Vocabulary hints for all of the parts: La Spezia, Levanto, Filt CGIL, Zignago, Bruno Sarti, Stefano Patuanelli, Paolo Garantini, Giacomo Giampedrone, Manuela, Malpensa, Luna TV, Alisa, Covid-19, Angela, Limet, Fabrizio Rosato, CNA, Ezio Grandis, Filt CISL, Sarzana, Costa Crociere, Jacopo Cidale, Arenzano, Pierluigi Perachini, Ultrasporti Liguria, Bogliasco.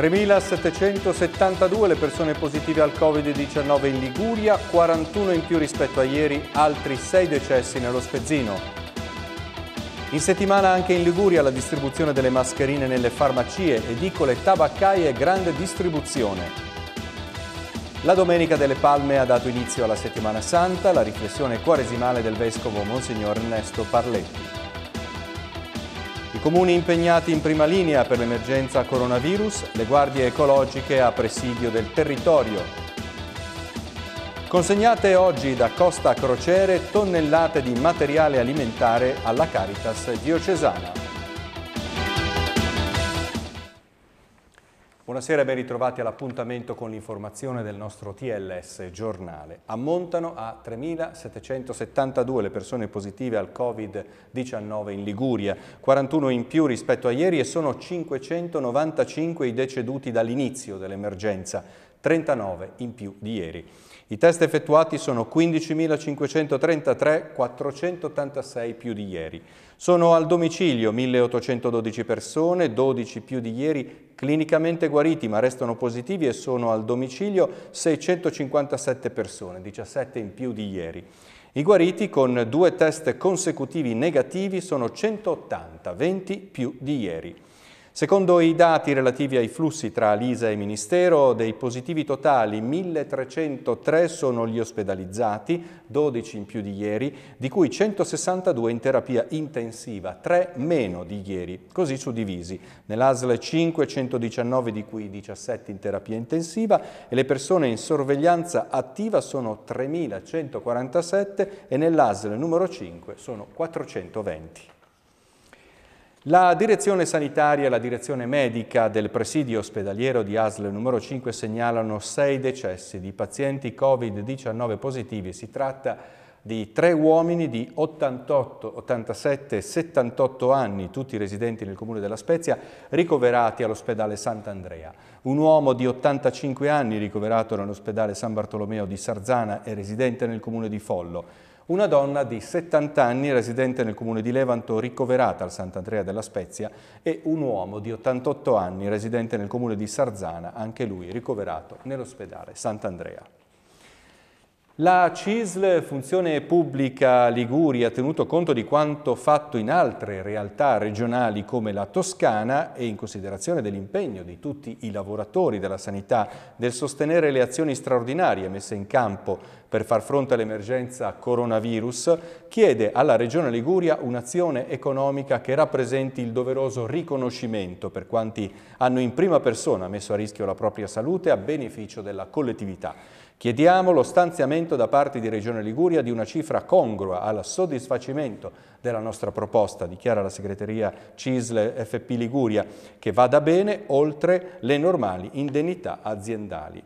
3.772 le persone positive al Covid-19 in Liguria, 41 in più rispetto a ieri, altri 6 decessi nello Spezzino. In settimana anche in Liguria la distribuzione delle mascherine nelle farmacie, edicole, tabaccaie e grande distribuzione. La Domenica delle Palme ha dato inizio alla Settimana Santa, la riflessione quaresimale del Vescovo Monsignor Ernesto Palletti. I comuni impegnati in prima linea per l'emergenza coronavirus, le guardie ecologiche a presidio del territorio. Consegnate oggi da Costa Crociere tonnellate di materiale alimentare alla Caritas diocesana. Buonasera e ben ritrovati all'appuntamento con l'informazione del nostro TLS giornale. Ammontano a 3.772 le persone positive al Covid-19 in Liguria, 41 in più rispetto a ieri e sono 595 i deceduti dall'inizio dell'emergenza, 39 in più di ieri. I test effettuati sono 15.533, 486 più di ieri. Sono al domicilio 1.812 persone, 12 più di ieri, clinicamente guariti ma restano positivi e sono al domicilio 657 persone, 17 in più di ieri. I guariti con 2 test consecutivi negativi sono 180, 20 più di ieri. Secondo i dati relativi ai flussi tra Lisa e Ministero, dei positivi totali 1.303 sono gli ospedalizzati, 12 in più di ieri, di cui 162 in terapia intensiva, 3 meno di ieri, così suddivisi. Nell'ASL 5, 119 di cui 17 in terapia intensiva e le persone in sorveglianza attiva sono 3.147 e nell'ASL numero 5 sono 420. La direzione sanitaria e la direzione medica del presidio ospedaliero di ASL numero 5 segnalano 6 decessi di pazienti Covid-19 positivi. Si tratta di 3 uomini di 88, 87 e 78 anni, tutti residenti nel comune della Spezia, ricoverati all'ospedale Sant'Andrea. Un uomo di 85 anni ricoverato nell'ospedale San Bartolomeo di Sarzana e residente nel comune di Follo. Una donna di 70 anni, residente nel comune di Levanto, ricoverata al Sant'Andrea della Spezia, e un uomo di 88 anni, residente nel comune di Sarzana, anche lui ricoverato nell'ospedale Sant'Andrea. La CISL, Funzione Pubblica Liguria, ha tenuto conto di quanto fatto in altre realtà regionali come la Toscana e in considerazione dell'impegno di tutti i lavoratori della sanità nel sostenere le azioni straordinarie messe in campo per far fronte all'emergenza coronavirus, chiede alla Regione Liguria un'azione economica che rappresenti il doveroso riconoscimento per quanti hanno in prima persona messo a rischio la propria salute a beneficio della collettività. Chiediamo lo stanziamento da parte di Regione Liguria di una cifra congrua al soddisfacimento della nostra proposta, dichiara la segreteria CISL FP Liguria, che vada bene oltre le normali indennità aziendali.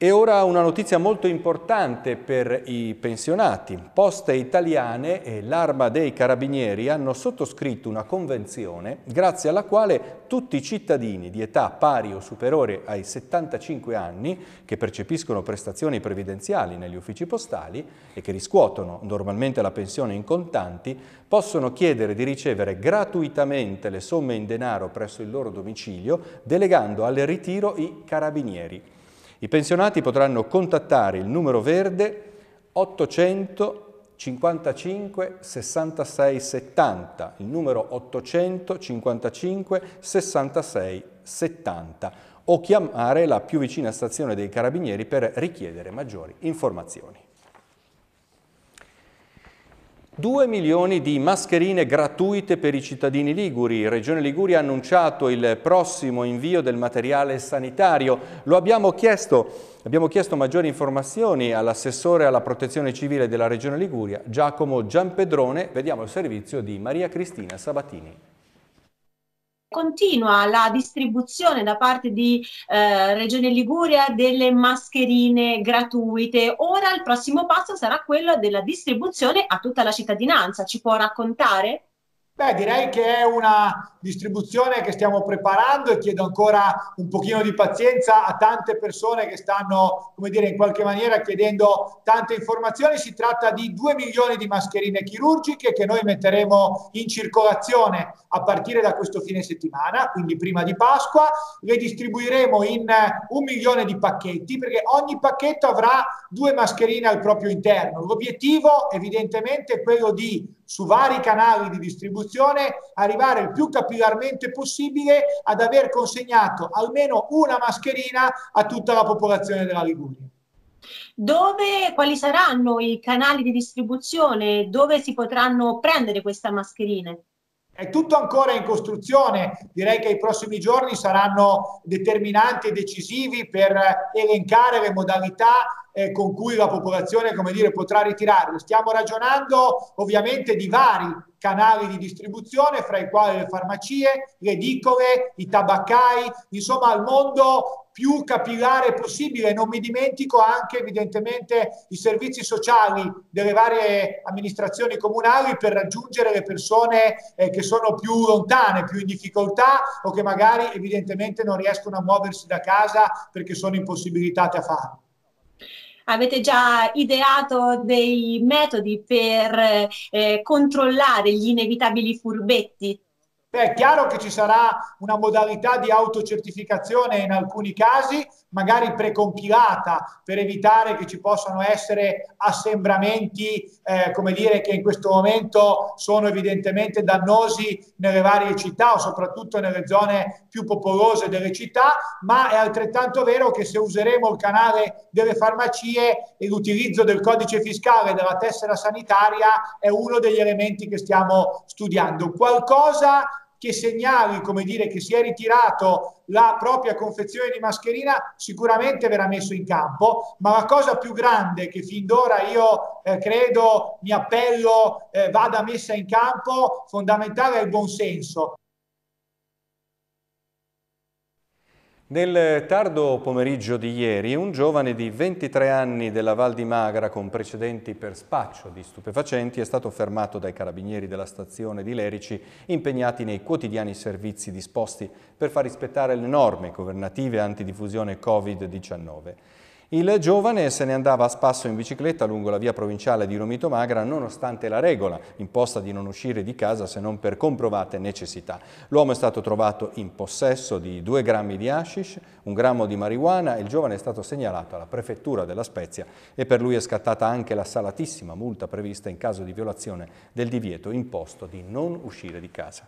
E ora una notizia molto importante per i pensionati. Poste Italiane e l'Arma dei Carabinieri hanno sottoscritto una convenzione grazie alla quale tutti i cittadini di età pari o superiore ai 75 anni che percepiscono prestazioni previdenziali negli uffici postali e che riscuotono normalmente la pensione in contanti possono chiedere di ricevere gratuitamente le somme in denaro presso il loro domicilio, delegando al ritiro i carabinieri. I pensionati potranno contattare il numero verde 855 66 70, il numero 855 66 70 o chiamare la più vicina stazione dei Carabinieri per richiedere maggiori informazioni. 2 milioni di mascherine gratuite per i cittadini liguri. Regione Liguria ha annunciato il prossimo invio del materiale sanitario. Lo abbiamo chiesto maggiori informazioni all'assessore alla protezione civile della Regione Liguria, Giacomo Giampedrone. Vediamo il servizio di Maria Cristina Sabatini. Continua la distribuzione da parte di Regione Liguria delle mascherine gratuite. Ora il prossimo passo sarà quello della distribuzione a tutta la cittadinanza. Ci può raccontare? Beh, direi che è una distribuzione che stiamo preparando e chiedo ancora un pochino di pazienza a tante persone che stanno, come dire, in qualche maniera chiedendo tante informazioni. Si tratta di 2 milioni di mascherine chirurgiche che noi metteremo in circolazione a partire da questo fine settimana, quindi prima di Pasqua. Le distribuiremo in 1 milione di pacchetti, perché ogni pacchetto avrà 2 mascherine al proprio interno. L'obiettivo evidentemente è quello di, su vari canali di distribuzione, arrivare il più capillarmente possibile ad aver consegnato almeno una mascherina a tutta la popolazione della Liguria. Quali saranno i canali di distribuzione? Dove si potranno prendere queste mascherine? È tutto ancora in costruzione, direi che i prossimi giorni saranno determinanti e decisivi per elencare le modalità con cui la popolazione, come dire, potrà ritirarle. Stiamo ragionando ovviamente di vari canali di distribuzione, fra i quali le farmacie, le edicole, i tabaccai, insomma al mondo più capillare possibile. Non mi dimentico anche evidentemente i servizi sociali delle varie amministrazioni comunali per raggiungere le persone che sono più lontane, più in difficoltà o che magari evidentemente non riescono a muoversi da casa perché sono impossibilitate a farlo. Avete già ideato dei metodi per controllare gli inevitabili furbetti? Beh, è chiaro che ci sarà una modalità di autocertificazione in alcuni casi, magari precompilata, per evitare che ci possano essere assembramenti, come dire, che in questo momento sono evidentemente dannosi nelle varie città o soprattutto nelle zone più popolose delle città, ma è altrettanto vero che se useremo il canale delle farmacie e l'utilizzo del codice fiscale e della tessera sanitaria è uno degli elementi che stiamo studiando. Qualcosa che segnali, come dire, che si è ritirato la propria confezione di mascherina sicuramente verrà messo in campo, ma la cosa più grande che fin d'ora io credo, mi appello, vada messa in campo, fondamentale è il buonsenso. Nel tardo pomeriggio di ieri un giovane di 23 anni della Val di Magra con precedenti per spaccio di stupefacenti è stato fermato dai carabinieri della stazione di Lerici impegnati nei quotidiani servizi disposti per far rispettare le norme governative antidiffusione Covid-19. Il giovane se ne andava a spasso in bicicletta lungo la via provinciale di Romito Magra nonostante la regola imposta di non uscire di casa se non per comprovate necessità. L'uomo è stato trovato in possesso di 2 grammi di hashish, 1 grammo di marijuana e il giovane è stato segnalato alla prefettura della Spezia e per lui è scattata anche la salatissima multa prevista in caso di violazione del divieto imposto di non uscire di casa.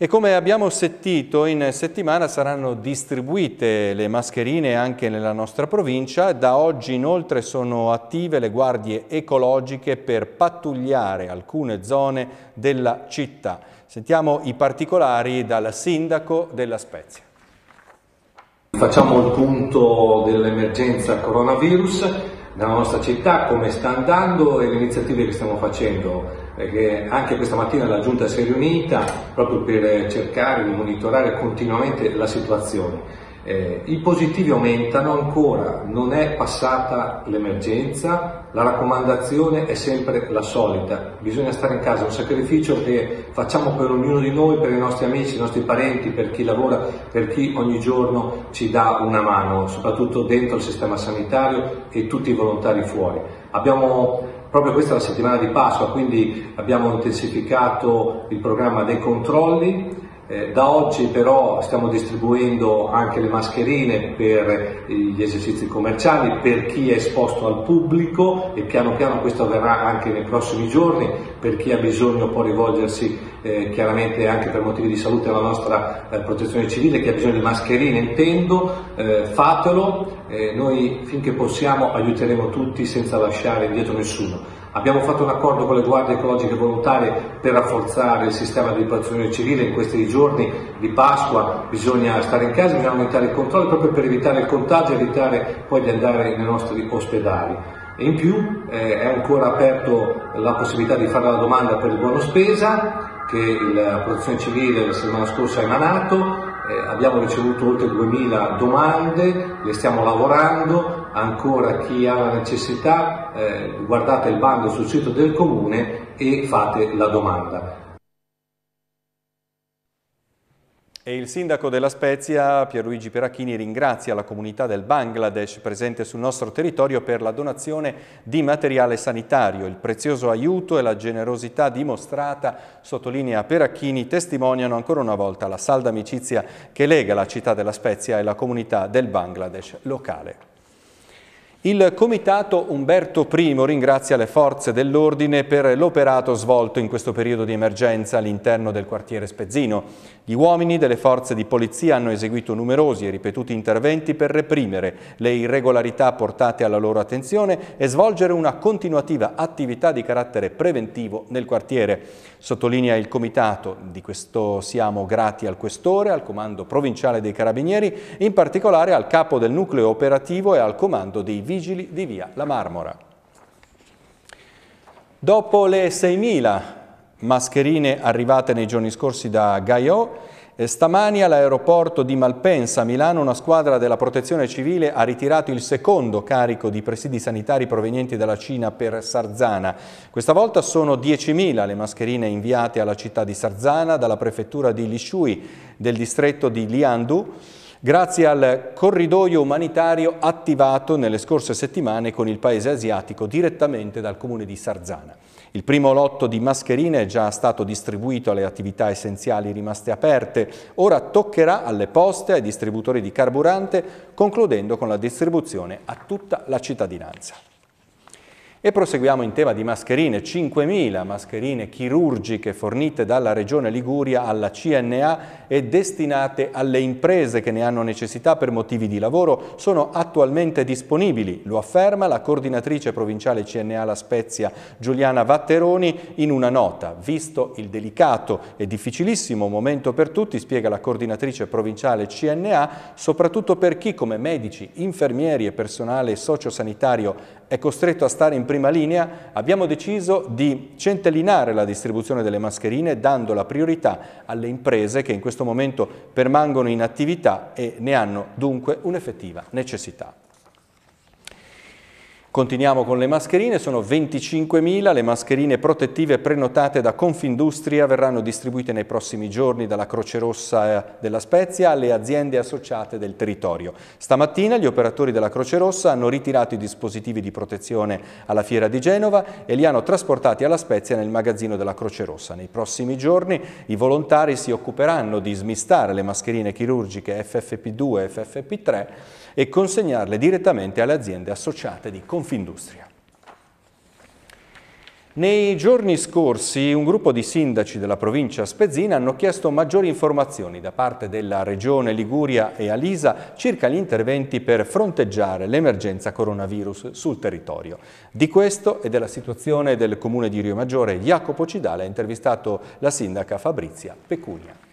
E come abbiamo sentito, in settimana saranno distribuite le mascherine anche nella nostra provincia. Da oggi inoltre sono attive le guardie ecologiche per pattugliare alcune zone della città. Sentiamo i particolari dal sindaco della Spezia. Facciamo il punto dell'emergenza coronavirus nella nostra città, come sta andando e le iniziative che stiamo facendo, perché anche questa mattina la Giunta si è riunita proprio per cercare di monitorare continuamente la situazione. I positivi aumentano ancora, non è passata l'emergenza, la raccomandazione è sempre la solita, bisogna stare in casa, è un sacrificio che facciamo per ognuno di noi, per i nostri amici, i nostri parenti, per chi lavora, per chi ogni giorno ci dà una mano, soprattutto dentro il sistema sanitario e tutti i volontari fuori. Abbiamo proprio questa è la settimana di Pasqua, quindi abbiamo intensificato il programma dei controlli. Da oggi però stiamo distribuendo anche le mascherine per gli esercizi commerciali, per chi è esposto al pubblico e piano piano questo avverrà anche nei prossimi giorni, per chi ha bisogno può rivolgersi chiaramente anche per motivi di salute alla nostra protezione civile, chi ha bisogno di mascherine intendo, fatelo, noi finché possiamo aiuteremo tutti senza lasciare indietro nessuno. Abbiamo fatto un accordo con le guardie ecologiche volontarie per rafforzare il sistema di protezione civile. In questi giorni di Pasqua bisogna stare in casa, bisogna aumentare il controllo proprio per evitare il contagio e evitare poi di andare nei nostri ospedali. E in più è ancora aperto la possibilità di fare la domanda per il buono spesa che la protezione civile la settimana scorsa ha emanato. Abbiamo ricevuto oltre 2000 domande, le stiamo lavorando, ancora chi ha la necessità, guardate il bando sul sito del comune e fate la domanda. E il sindaco della Spezia, Pierluigi Perachini, ringrazia la comunità del Bangladesh presente sul nostro territorio per la donazione di materiale sanitario. Il prezioso aiuto e la generosità dimostrata, sottolinea Perachini, testimoniano ancora una volta la salda amicizia che lega la città della Spezia e la comunità del Bangladesh locale. Il Comitato Umberto I ringrazia le forze dell'ordine per l'operato svolto in questo periodo di emergenza all'interno del quartiere spezzino. Gli uomini delle forze di polizia hanno eseguito numerosi e ripetuti interventi per reprimere le irregolarità portate alla loro attenzione e svolgere una continuativa attività di carattere preventivo nel quartiere. Sottolinea il Comitato, di questo siamo grati al Questore, al Comando Provinciale dei Carabinieri, in particolare al Capo del Nucleo Operativo e al Comando dei Vigili di Via La Marmora. Dopo le 6.000 mascherine arrivate nei giorni scorsi da Gaio, stamani all'aeroporto di Malpensa, Milano, una squadra della Protezione Civile ha ritirato il secondo carico di presidi sanitari provenienti dalla Cina per Sarzana. Questa volta sono 10.000 le mascherine inviate alla città di Sarzana dalla prefettura di Lishui del distretto di Liandu, grazie al corridoio umanitario attivato nelle scorse settimane con il paese asiatico direttamente dal comune di Sarzana. Il primo lotto di mascherine è già stato distribuito alle attività essenziali rimaste aperte, ora toccherà alle poste e ai distributori di carburante, concludendo con la distribuzione a tutta la cittadinanza. E proseguiamo in tema di mascherine. 5.000 mascherine chirurgiche fornite dalla Regione Liguria alla CNA e destinate alle imprese che ne hanno necessità per motivi di lavoro sono attualmente disponibili, lo afferma la coordinatrice provinciale CNA La Spezia Giuliana Vatteroni in una nota. Visto il delicato e difficilissimo momento per tutti, spiega la coordinatrice provinciale CNA, soprattutto per chi come medici, infermieri e personale sociosanitario è costretto a stare in prima linea, abbiamo deciso di centellinare la distribuzione delle mascherine dando la priorità alle imprese che in questo momento permangono in attività e ne hanno dunque un'effettiva necessità. Continuiamo con le mascherine, sono 25.000 le mascherine protettive prenotate da Confindustria, verranno distribuite nei prossimi giorni dalla Croce Rossa della Spezia alle aziende associate del territorio. Stamattina gli operatori della Croce Rossa hanno ritirato i dispositivi di protezione alla Fiera di Genova e li hanno trasportati alla Spezia nel magazzino della Croce Rossa. Nei prossimi giorni i volontari si occuperanno di smistare le mascherine chirurgiche FFP2 e FFP3 e consegnarle direttamente alle aziende associate di Confindustria. Nei giorni scorsi un gruppo di sindaci della provincia spezzina hanno chiesto maggiori informazioni da parte della Regione Liguria e Alisa circa gli interventi per fronteggiare l'emergenza coronavirus sul territorio. Di questo e della situazione del comune di Rio Maggiore, Jacopo Cidale ha intervistato la sindaca Fabrizia Pecunia.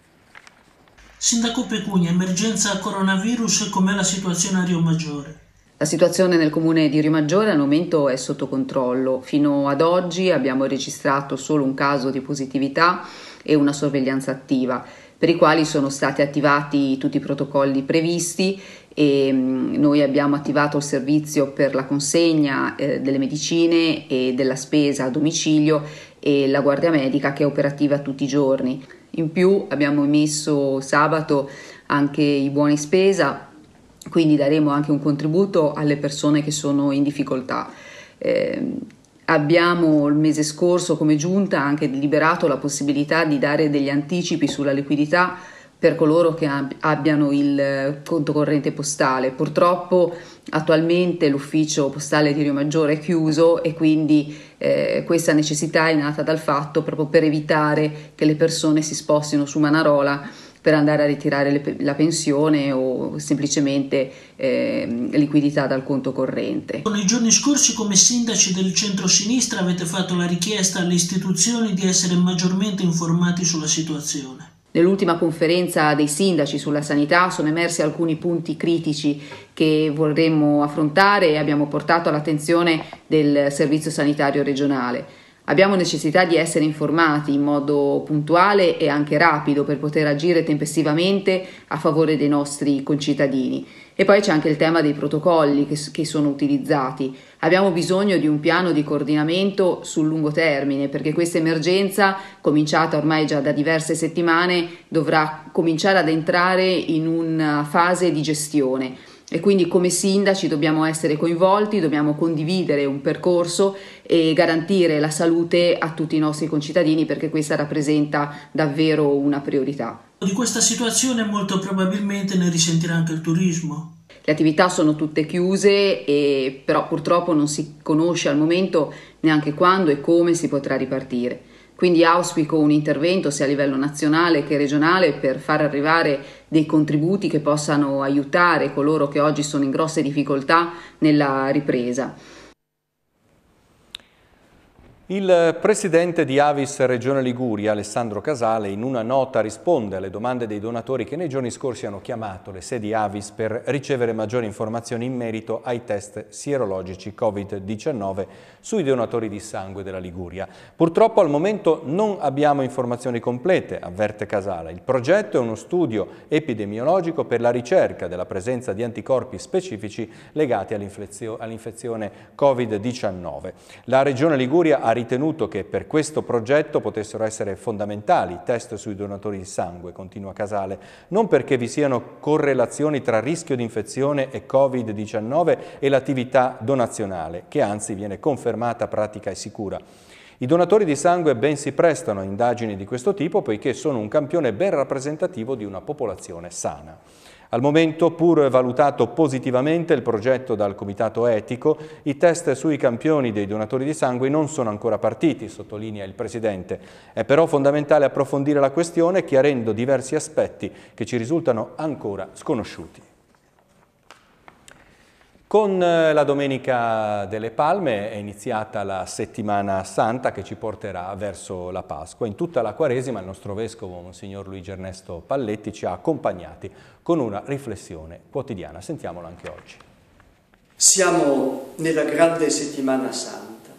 Sindaco Pecunia, emergenza coronavirus, com'è la situazione a Rio Maggiore? La situazione nel comune di Rio Maggiore al momento è sotto controllo. Fino ad oggi abbiamo registrato solo un caso di positività e una sorveglianza attiva, per i quali sono stati attivati tutti i protocolli previsti e noi abbiamo attivato il servizio per la consegna delle medicine e della spesa a domicilio e la guardia medica che è operativa tutti i giorni. In più abbiamo emesso sabato anche i buoni spesa, quindi daremo anche un contributo alle persone che sono in difficoltà. Abbiamo il mese scorso come giunta anche deliberato la possibilità di dare degli anticipi sulla liquidità per coloro che abbiano il conto corrente postale. Purtroppo attualmente l'ufficio postale di Rio Maggiore è chiuso e quindi questa necessità è nata dal fatto proprio per evitare che le persone si spostino su Manarola per andare a ritirare la pensione o semplicemente liquidità dal conto corrente. Nei giorni scorsi come sindaci del centro-sinistra avete fatto la richiesta alle istituzioni di essere maggiormente informati sulla situazione. Nell'ultima conferenza dei sindaci sulla sanità sono emersi alcuni punti critici che vorremmo affrontare e abbiamo portato all'attenzione del Servizio Sanitario Regionale. Abbiamo necessità di essere informati in modo puntuale e anche rapido per poter agire tempestivamente a favore dei nostri concittadini. E poi c'è anche il tema dei protocolli che sono utilizzati. Abbiamo bisogno di un piano di coordinamento sul lungo termine, perché questa emergenza, cominciata ormai già da diverse settimane, dovrà cominciare ad entrare in una fase di gestione. E quindi come sindaci dobbiamo essere coinvolti, dobbiamo condividere un percorso e garantire la salute a tutti i nostri concittadini, perché questa rappresenta davvero una priorità. Di questa situazione molto probabilmente ne risentirà anche il turismo. Le attività sono tutte chiuse, però purtroppo non si conosce al momento neanche quando e come si potrà ripartire. Quindi auspico un intervento sia a livello nazionale che regionale per far arrivare dei contributi che possano aiutare coloro che oggi sono in grosse difficoltà nella ripresa. Il presidente di Avis Regione Liguria, Alessandro Casale, in una nota risponde alle domande dei donatori che nei giorni scorsi hanno chiamato le sedi Avis per ricevere maggiori informazioni in merito ai test sierologici Covid-19 sui donatori di sangue della Liguria. Purtroppo al momento non abbiamo informazioni complete, avverte Casale. Il progetto è uno studio epidemiologico per la ricerca della presenza di anticorpi specifici legati all'infezione Covid-19. La Regione Liguria ha ritenuto che per questo progetto potessero essere fondamentali test sui donatori di sangue, continua Casale, non perché vi siano correlazioni tra rischio di infezione e Covid-19 e l'attività donazionale, che anzi viene confermata pratica e sicura. I donatori di sangue ben si prestano a indagini di questo tipo poiché sono un campione ben rappresentativo di una popolazione sana. Al momento, pur valutato positivamente il progetto dal Comitato Etico, i test sui campioni dei donatori di sangue non sono ancora partiti, sottolinea il Presidente. È però fondamentale approfondire la questione chiarendo diversi aspetti che ci risultano ancora sconosciuti. Con la Domenica delle Palme è iniziata la Settimana Santa che ci porterà verso la Pasqua. In tutta la Quaresima il nostro Vescovo, Monsignor Luigi Ernesto Palletti, ci ha accompagnati con una riflessione quotidiana. Sentiamola anche oggi. Siamo nella grande Settimana Santa.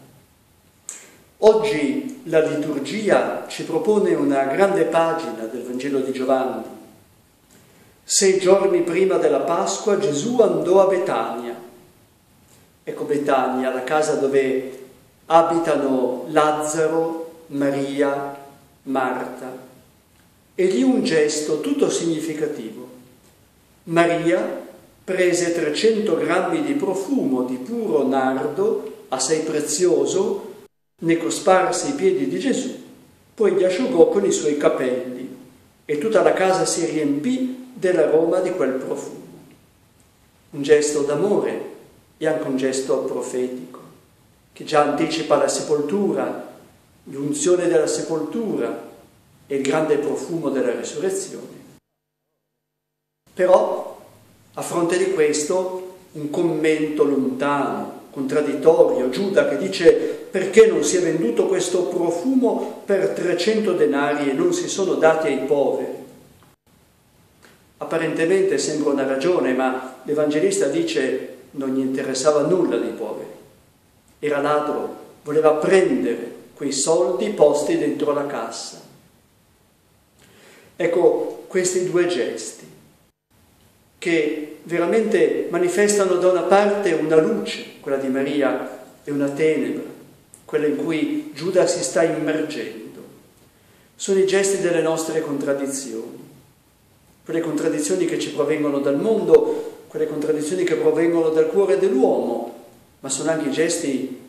Oggi la liturgia ci propone una grande pagina del Vangelo di Giovanni. 6 giorni prima della Pasqua Gesù andò a Betania. Ecco Betania, la casa dove abitano Lazzaro, Maria, Marta. E lì un gesto tutto significativo. Maria prese 300 grammi di profumo di puro nardo, assai prezioso, ne cosparse i piedi di Gesù, poi li asciugò con i suoi capelli e tutta la casa si riempì dell'aroma di quel profumo. Un gesto d'amore e anche un gesto profetico che già anticipa la sepoltura, l'unzione della sepoltura e il grande profumo della resurrezione. Però, a fronte di questo, un commento lontano, contraddittorio, Giuda che dice: perché non si è venduto questo profumo per 300 denari e non si sono dati ai poveri? Apparentemente sembra una ragione, ma l'Evangelista dice non gli interessava nulla dei poveri. Era ladro, voleva prendere quei soldi posti dentro la cassa. Ecco questi due gesti che veramente manifestano da una parte una luce, quella di Maria, e una tenebra, quella in cui Giuda si sta immergendo. Sono i gesti delle nostre contraddizioni. Quelle contraddizioni che ci provengono dal mondo, quelle contraddizioni che provengono dal cuore dell'uomo, ma sono anche i gesti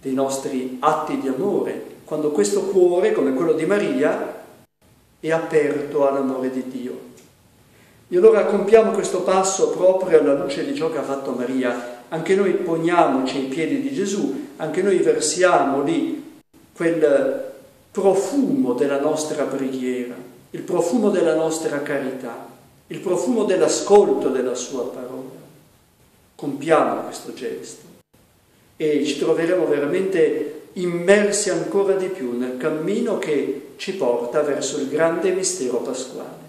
dei nostri atti di amore, quando questo cuore, come quello di Maria, è aperto all'amore di Dio. E allora compiamo questo passo proprio alla luce di ciò che ha fatto Maria. Anche noi poniamoci ai piedi di Gesù, anche noi versiamo lì quel profumo della nostra preghiera, il profumo della nostra carità, il profumo dell'ascolto della sua parola. Compiamo questo gesto e ci troveremo veramente immersi ancora di più nel cammino che ci porta verso il grande mistero pasquale.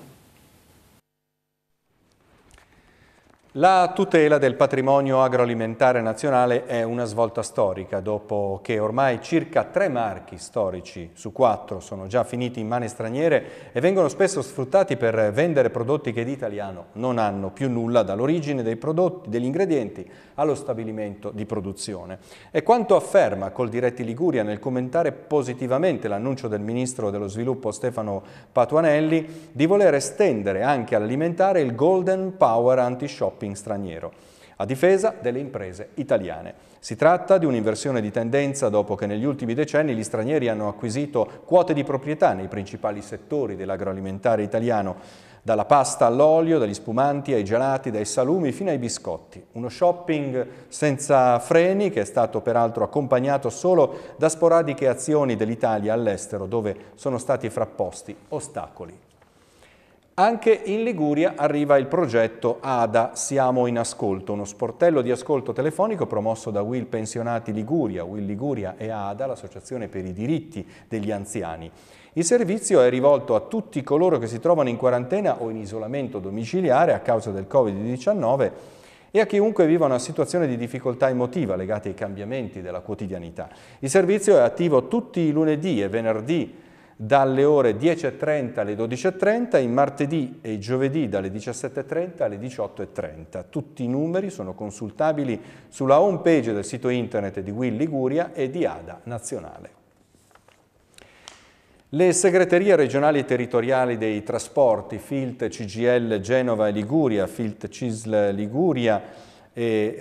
La tutela del patrimonio agroalimentare nazionale è una svolta storica, dopo che ormai circa 3 marchi storici su 4 sono già finiti in mani straniere e vengono spesso sfruttati per vendere prodotti che di italiano non hanno più nulla, dall'origine dei prodotti, degli ingredienti allo stabilimento di produzione. È quanto afferma Coldiretti Liguria nel commentare positivamente l'annuncio del ministro dello sviluppo Stefano Patuanelli di voler estendere anche all'alimentare il Golden Power Anti-Shop straniero, a difesa delle imprese italiane. Si tratta di un'inversione di tendenza dopo che negli ultimi decenni gli stranieri hanno acquisito quote di proprietà nei principali settori dell'agroalimentare italiano, dalla pasta all'olio, dagli spumanti ai gelati, dai salumi fino ai biscotti. Uno shopping senza freni che è stato peraltro accompagnato solo da sporadiche azioni dell'Italia all'estero, dove sono stati frapposti ostacoli. Anche in Liguria arriva il progetto ADA, Siamo in Ascolto, uno sportello di ascolto telefonico promosso da Will Pensionati Liguria, Will Liguria e ADA, l'associazione per i diritti degli anziani. Il servizio è rivolto a tutti coloro che si trovano in quarantena o in isolamento domiciliare a causa del Covid-19 e a chiunque viva una situazione di difficoltà emotiva legata ai cambiamenti della quotidianità. Il servizio è attivo tutti i lunedì e venerdì dalle ore 10:30 alle 12:30, i martedì e i giovedì dalle 17:30 alle 18:30. Tutti i numeri sono consultabili sulla home page del sito internet di Will Liguria e di ADA Nazionale. Le segreterie regionali e territoriali dei trasporti, Filt CGIL Genova e Liguria, Filt CISL Liguria e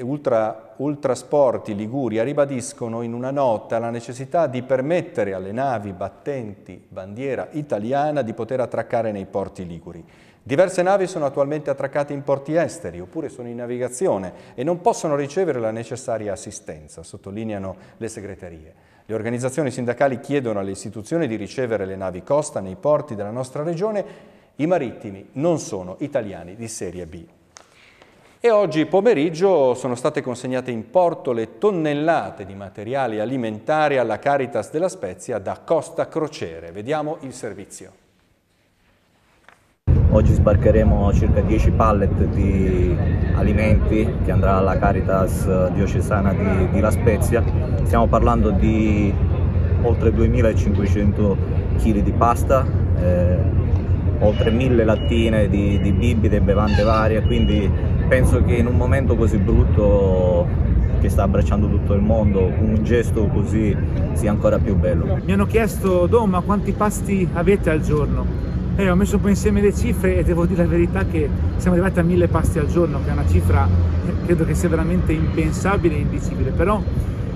Ultrasporti Liguria ribadiscono in una nota la necessità di permettere alle navi battenti bandiera italiana di poter attraccare nei porti liguri. Diverse navi sono attualmente attraccate in porti esteri oppure sono in navigazione e non possono ricevere la necessaria assistenza, sottolineano le segreterie. Le organizzazioni sindacali chiedono alle istituzioni di ricevere le navi costa nei porti della nostra regione. I marittimi non sono italiani di serie B. E oggi pomeriggio sono state consegnate in porto le tonnellate di materiali alimentari alla Caritas della Spezia da Costa Crociere. Vediamo il servizio. Oggi sbarcheremo circa 10 pallet di alimenti che andrà alla Caritas diocesana di La Spezia. Stiamo parlando di oltre 2500 kg di pasta, oltre 1000 lattine di bibite e bevande varie, quindi penso che in un momento così brutto che sta abbracciando tutto il mondo, un gesto così sia ancora più bello. Mi hanno chiesto, ma quanti pasti avete al giorno? Ho messo un po' insieme le cifre e devo dire la verità che siamo arrivati a 1000 pasti al giorno, che è una cifra credo che sia veramente impensabile e indicibile, però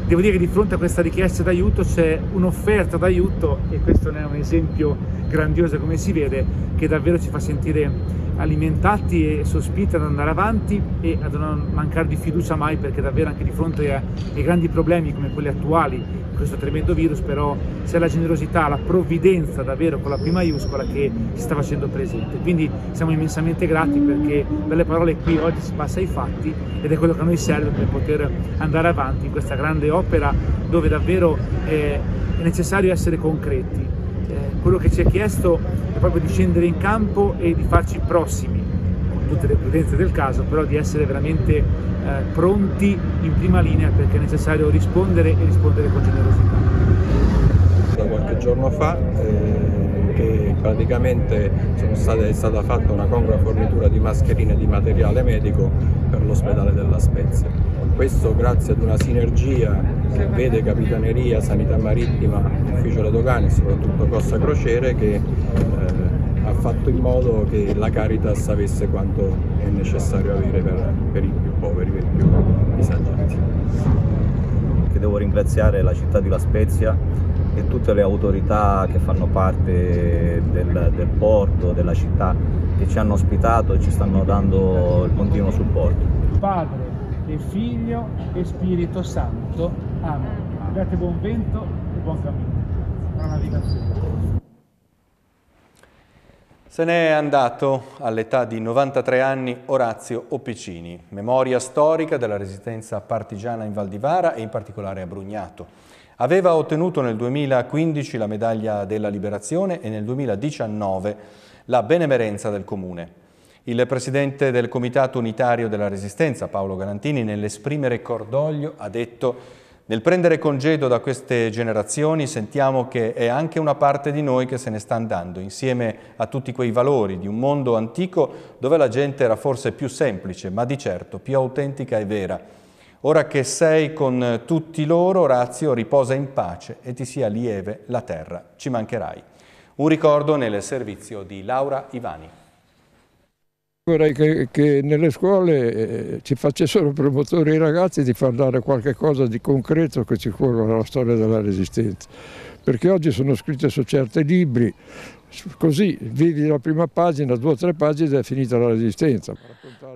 devo dire che di fronte a questa richiesta d'aiuto c'è un'offerta d'aiuto e questo ne è un esempio grandioso, come si vede, che davvero ci fa sentire alimentati e sospinti ad andare avanti e ad non mancare di fiducia mai, perché davvero anche di fronte ai grandi problemi come quelli attuali, questo tremendo virus, però c'è la generosità, la provvidenza davvero con la P maiuscola che si sta facendo presente. Quindi siamo immensamente grati, perché dalle parole qui oggi si passa ai fatti ed è quello che a noi serve per poter andare avanti in questa grande opera dove davvero è necessario essere concreti. Quello che ci è chiesto è proprio di scendere in campo e di farci prossimi, con tutte le prudenze del caso, però di essere veramente pronti in prima linea, perché è necessario rispondere e rispondere con generosità. Da qualche giorno fa che praticamente è stata fatta una congrua fornitura di mascherine di materiale medico per l'ospedale della Spezia. Questo grazie ad una sinergia che vede Capitaneria, Sanità Marittima, Ufficio delle Dogane e soprattutto Costa Crociere, che ha fatto in modo che la Caritas avesse quanto è necessario avere per i più poveri, per i più disagiati. Devo ringraziare la città di La Spezia e tutte le autorità che fanno parte del porto, della città, che ci hanno ospitato e ci stanno dando il continuo supporto. Padre e Figlio e Spirito Santo. Amen. Abbiate buon vento e buon cammino. Buona navigazione. Se n'è andato all'età di 93 anni Orazio Oppicini, memoria storica della resistenza partigiana in Val di Vara e in particolare a Brugnato. Aveva ottenuto nel 2015 la medaglia della liberazione e nel 2019 la benemerenza del comune. Il presidente del Comitato Unitario della Resistenza, Paolo Garantini, nell'esprimere cordoglio ha detto: nel prendere congedo da queste generazioni sentiamo che è anche una parte di noi che se ne sta andando, insieme a tutti quei valori di un mondo antico dove la gente era forse più semplice, ma di certo più autentica e vera. Ora che sei con tutti loro, Orazio, riposa in pace e ti sia lieve la terra, ci mancherai. Un ricordo nel servizio di Laura Ivani. Vorrei che nelle scuole ci facessero promotori i ragazzi di far dare qualche cosa di concreto che ci cura la storia della Resistenza, perché oggi sono scritte su certi libri, così vedi la prima pagina, 2 o 3 pagine ed è finita la Resistenza.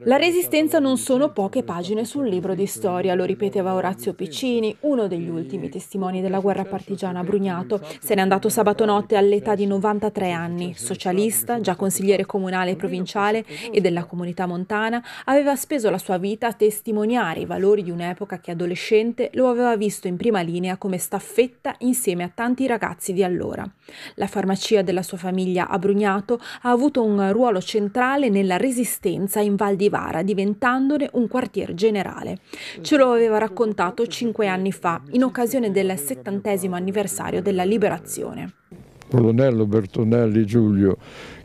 La Resistenza non sono poche pagine sul libro di storia, lo ripeteva Orazio Oppicini, uno degli ultimi testimoni della guerra partigiana a Brugnato. Se n'è andato sabato notte all'età di 93 anni, socialista, già consigliere comunale e provinciale e della comunità montana, aveva speso la sua vita a testimoniare i valori di un'epoca che adolescente lo aveva visto in prima linea come staffetta insieme a tanti ragazzi di allora. La farmacia della sua famiglia a Brugnato ha avuto un ruolo centrale nella Resistenza in Val di Vara, diventandone un quartier generale. Ce lo aveva raccontato 5 anni fa, in occasione del 70° anniversario della liberazione. Colonnello Bertonelli Giulio,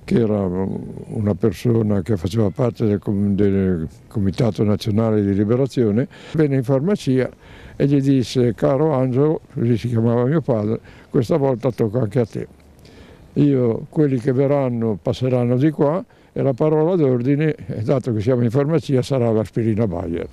che era una persona che faceva parte del Comitato Nazionale di Liberazione, venne in farmacia e gli disse: caro Angelo, lì si chiamava mio padre, questa volta tocca anche a te. Io, quelli che verranno passeranno di qua e la parola d'ordine, dato che siamo in farmacia, sarà l'aspirina Bayer.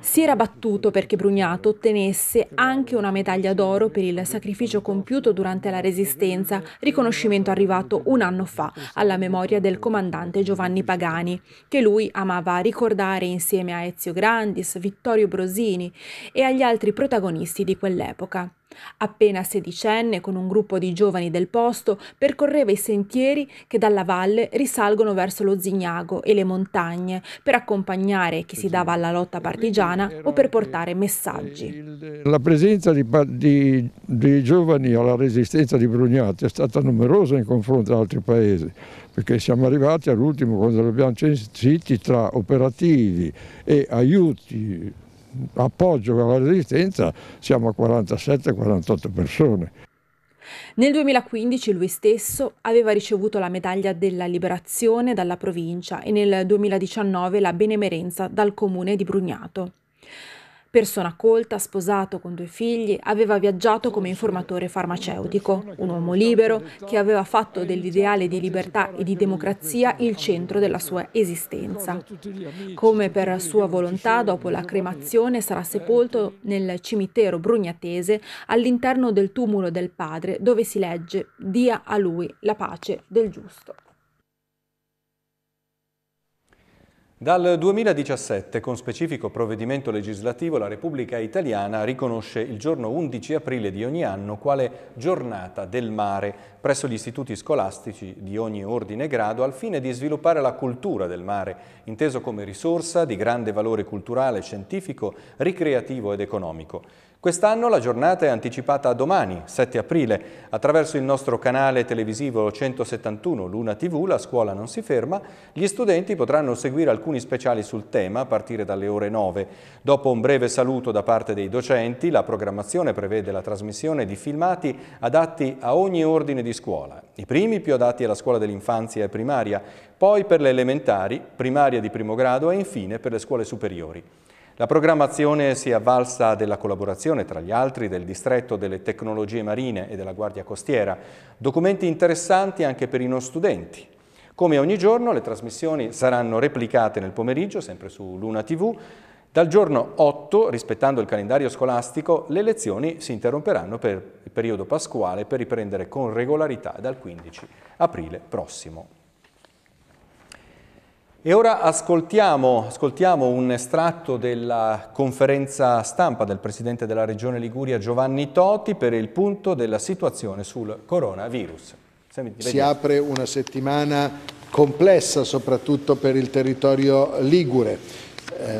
Si era battuto perché Brugnato ottenesse anche una medaglia d'oro per il sacrificio compiuto durante la Resistenza, riconoscimento arrivato un anno fa alla memoria del comandante Giovanni Pagani, che lui amava ricordare insieme a Ezio Grandis, Vittorio Brosini e agli altri protagonisti di quell'epoca. Appena sedicenne, con un gruppo di giovani del posto, percorreva i sentieri che dalla valle risalgono verso lo Zignago e le montagne per accompagnare chi si dava alla lotta partigiana o per portare messaggi. La presenza di giovani alla Resistenza di Brugnato è stata numerosa in confronto ad altri paesi, perché siamo arrivati all'ultimo quando li abbiamo censiti tra operativi e aiuti, appoggio alla Resistenza, siamo a 47-48 persone. Nel 2015 lui stesso aveva ricevuto la medaglia della liberazione dalla provincia e nel 2019 la benemerenza dal comune di Brugnato. Persona colta, sposato con 2 figli, aveva viaggiato come informatore farmaceutico, un uomo libero che aveva fatto dell'ideale di libertà e di democrazia il centro della sua esistenza. Come per sua volontà, dopo la cremazione sarà sepolto nel cimitero brugnatese all'interno del tumulo del padre, dove si legge: dia a lui la pace del giusto. Dal 2017, con specifico provvedimento legislativo, la Repubblica Italiana riconosce il giorno 11 aprile di ogni anno quale giornata del mare presso gli istituti scolastici di ogni ordine e grado al fine di sviluppare la cultura del mare, inteso come risorsa di grande valore culturale, scientifico, ricreativo ed economico. Quest'anno la giornata è anticipata a domani, 7 aprile. Attraverso il nostro canale televisivo 171 Luna TV, La scuola non si ferma, gli studenti potranno seguire alcuni speciali sul tema a partire dalle ore 9. Dopo un breve saluto da parte dei docenti, la programmazione prevede la trasmissione di filmati adatti a ogni ordine di scuola. I primi più adatti alla scuola dell'infanzia e primaria, poi per le elementari, primaria di primo grado e infine per le scuole superiori. La programmazione si è avvalsa della collaborazione, tra gli altri, del Distretto delle Tecnologie Marine e della Guardia Costiera. Documenti interessanti anche per i non studenti. Come ogni giorno, le trasmissioni saranno replicate nel pomeriggio, sempre su Luna TV. Dal giorno 8, rispettando il calendario scolastico, le lezioni si interromperanno per il periodo pasquale per riprendere con regolarità dal 15 aprile prossimo. E ora ascoltiamo un estratto della conferenza stampa del Presidente della Regione Liguria Giovanni Toti per il punto della situazione sul coronavirus. Si apre una settimana complessa soprattutto per il territorio ligure.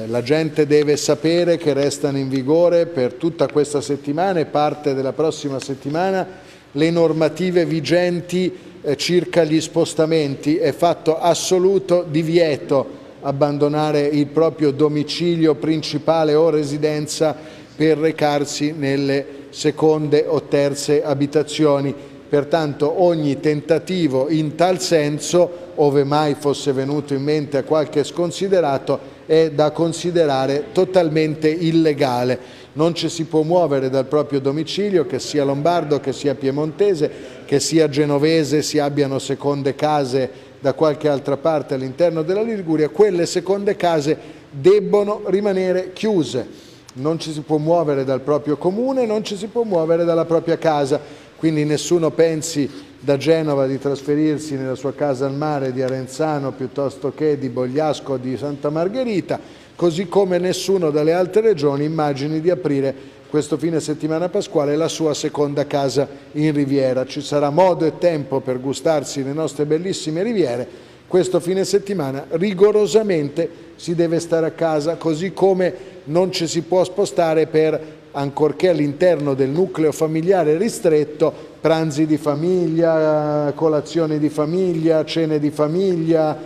La gente deve sapere che restano in vigore per tutta questa settimana e parte della prossima settimana le normative vigenti circa gli spostamenti è fatto assoluto divieto abbandonare il proprio domicilio principale o residenza per recarsi nelle seconde o terze abitazioni. Pertanto ogni tentativo in tal senso, ove mai fosse venuto in mente a qualche sconsiderato, è da considerare totalmente illegale. Non ci si può muovere dal proprio domicilio, che sia lombardo, che sia piemontese, che sia genovese, si abbiano seconde case da qualche altra parte all'interno della Liguria, quelle seconde case debbono rimanere chiuse. Non ci si può muovere dal proprio comune, non ci si può muovere dalla propria casa. Quindi nessuno pensi da Genova di trasferirsi nella sua casa al mare di Arenzano piuttosto che di Bogliasco o di Santa Margherita, così come nessuno dalle altre regioni immagini di aprire questo fine settimana pasquale la sua seconda casa in Riviera. Ci sarà modo e tempo per gustarsi le nostre bellissime riviere. Questo fine settimana rigorosamente si deve stare a casa, così come non ci si può spostare per, ancorché all'interno del nucleo familiare ristretto, pranzi di famiglia, colazioni di famiglia, cene di famiglia,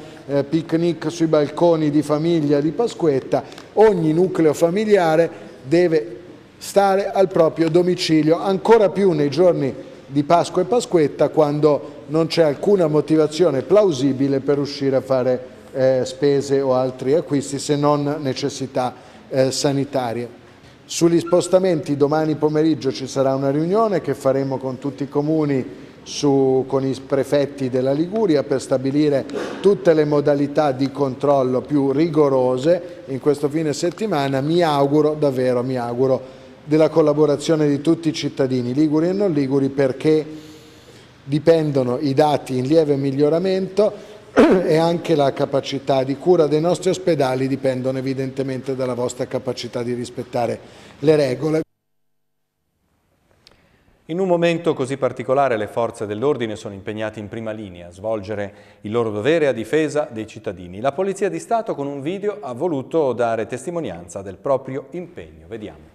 picnic sui balconi di famiglia di Pasquetta. Ogni nucleo familiare deve stare al proprio domicilio, ancora più nei giorni di Pasqua e Pasquetta, quando non c'è alcuna motivazione plausibile per uscire a fare spese o altri acquisti, se non necessità sanitarie. Sugli spostamenti domani pomeriggio ci sarà una riunione che faremo con tutti i comuni, con i prefetti della Liguria, per stabilire tutte le modalità di controllo più rigorose in questo fine settimana. Mi auguro, davvero mi auguro, della collaborazione di tutti i cittadini, liguri e non liguri, perché dipendono i dati in lieve miglioramento e anche la capacità di cura dei nostri ospedali dipendono evidentemente dalla vostra capacità di rispettare le regole. In un momento così particolare le forze dell'ordine sono impegnate in prima linea a svolgere il loro dovere a difesa dei cittadini. La Polizia di Stato con un video ha voluto dare testimonianza del proprio impegno. Vediamo.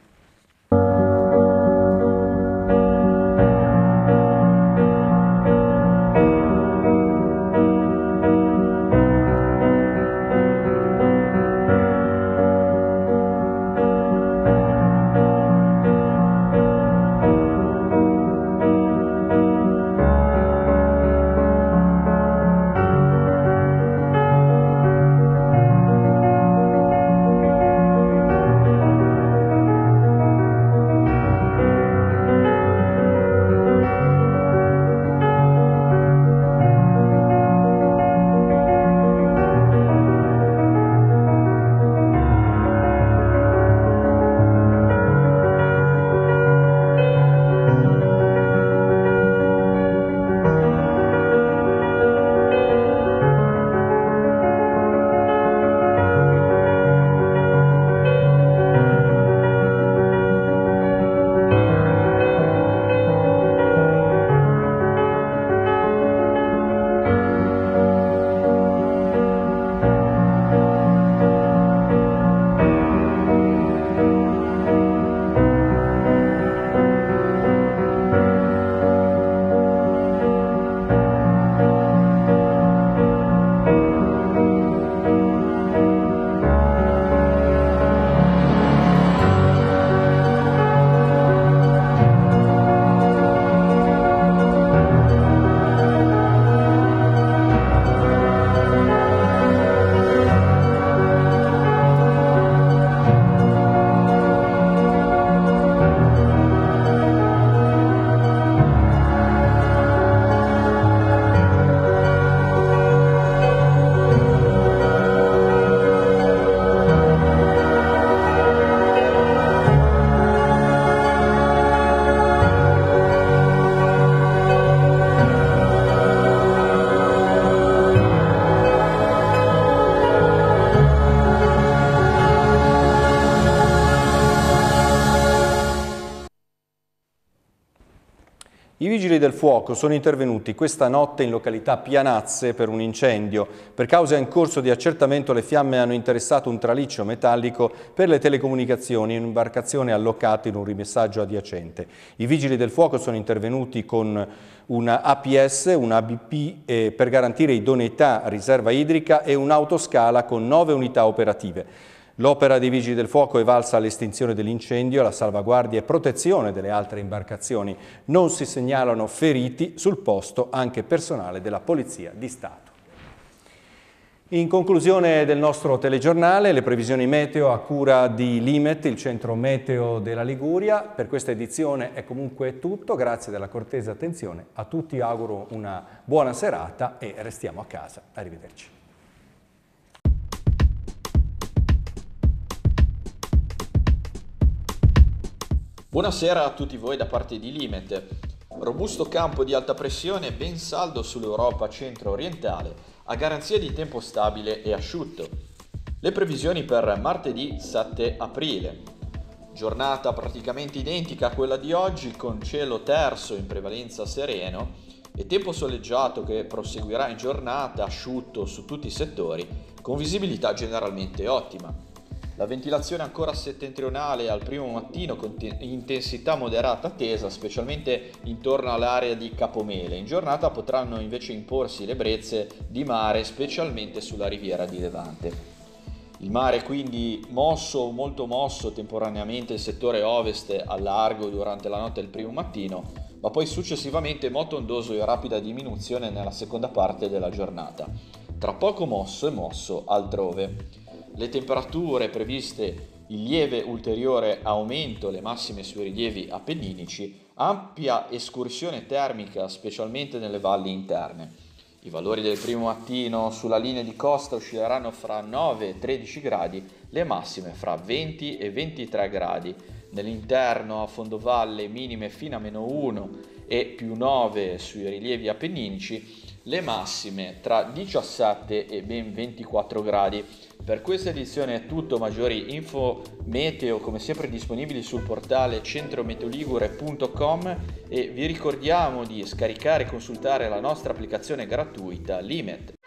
Vigili del fuoco sono intervenuti questa notte in località Pianazze per un incendio. Per cause in corso di accertamento le fiamme hanno interessato un traliccio metallico per le telecomunicazioni in un'imbarcazione allocata in un rimessaggio adiacente. I Vigili del fuoco sono intervenuti con una APS, una ABP per garantire idoneità a riserva idrica e un'autoscala con 9 unità operative. L'opera dei Vigili del Fuoco è valsa all'estinzione dell'incendio, alla salvaguardia e protezione delle altre imbarcazioni. Non si segnalano feriti, sul posto anche personale della Polizia di Stato. In conclusione del nostro telegiornale, le previsioni meteo a cura di Limet, il centro meteo della Liguria. Per questa edizione è comunque tutto, grazie della cortese attenzione. A tutti auguro una buona serata e restiamo a casa. Arrivederci. Buonasera a tutti voi da parte di Limet. Robusto campo di alta pressione ben saldo sull'Europa centro-orientale, a garanzia di tempo stabile e asciutto. Le previsioni per martedì 7 aprile. Giornata praticamente identica a quella di oggi, con cielo terso in prevalenza sereno e tempo soleggiato che proseguirà in giornata, asciutto su tutti i settori, con visibilità generalmente ottima. La ventilazione ancora settentrionale al primo mattino con intensità moderata attesa, specialmente intorno all'area di Capomele. In giornata potranno invece imporsi le brezze di mare, specialmente sulla riviera di Levante. Il mare quindi mosso o molto mosso temporaneamente il settore ovest al largo durante la notte del primo mattino, ma poi successivamente molto ondoso e rapida diminuzione nella seconda parte della giornata. Tra poco mosso e mosso altrove. Le temperature previste in lieve ulteriore aumento, le massime sui rilievi appenninici, ampia escursione termica specialmente nelle valli interne. I valori del primo mattino sulla linea di costa oscilleranno fra 9 e 13 gradi, le massime fra 20 e 23 gradi. Nell'interno a fondovalle minime fino a -1 e +9 sui rilievi appenninici, le massime tra 17 e ben 24 gradi. Per questa edizione è tutto, maggiori info meteo come sempre disponibili sul portale centrometeoligure.com e vi ricordiamo di scaricare e consultare la nostra applicazione gratuita Limet.